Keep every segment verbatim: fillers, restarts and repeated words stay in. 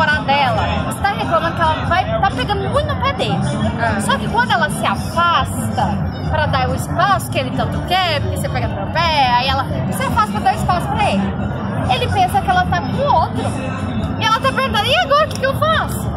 namorar dela está reclamando que ela vai, tá pegando muito no pé dele. Ah. Só que quando ela se afasta pra dar o espaço que ele tanto quer, porque você pega pro pé, aí ela se afasta pra dar espaço pra ele. Ele pensa que ela tá com o outro. E ela tá perguntando, e agora o que, que eu faço?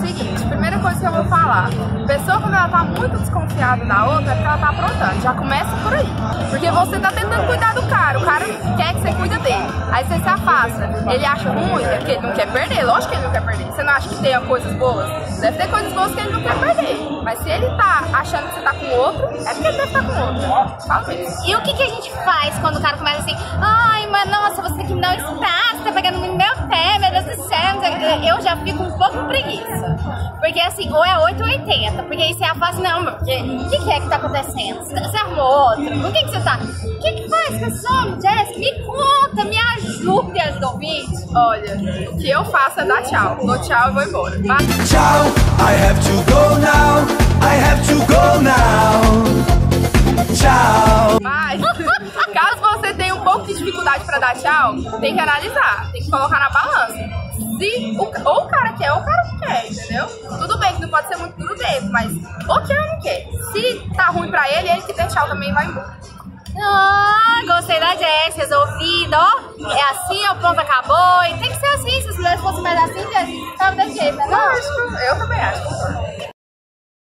Seguinte, primeira coisa que eu vou falar, a pessoa quando ela tá muito desconfiada da outra é porque ela tá aprontando, já começa por aí. Porque você tá tentando cuidar do cara, o cara quer que você cuide dele, aí você se afasta, ele acha ruim, é porque ele não quer perder, lógico que ele não quer perder. Você não acha que tenha coisas boas? Deve ter coisas boas que ele não quer perder, mas se ele tá achando que você tá com outro, é porque ele deve estar tá com outro. Fala isso. E o que, que a gente faz quando o cara começa assim, ai, mas nossa, você tem que me dar um espaço, tá pegando no meu pé, meu Deus do céu, eu já fico um pouco preguiça. Porque assim, ou é oito ou oitenta. Porque aí você afasta, não, meu, porque o que, que é que tá acontecendo? Você arrumou outra? Com quem que você tá? O que que faz com esse homem, Jéssica? Me conta, me ajude a resolver. Olha, o que eu faço é dar tchau. Dou tchau e vou embora. Vai. Tchau, I have to go now. I have to go now. Tchau. Vai. Caso você tenha um pouco de dificuldade pra dar tchau, tem que analisar, tem que colocar na balança. Se o, ou o cara quer ou o cara não quer, entendeu? Tudo bem que não pode ser muito duro dentro, mas ou quer ou não quer. Se tá ruim pra ele, ele que der tchau também vai embora. Ah, gostei da Jess, resolvido, ó. É assim, o ponto acabou. E tem que ser assim, se os mulheres fossem mais assim, Jess, tava desse jeito, né? Eu também acho.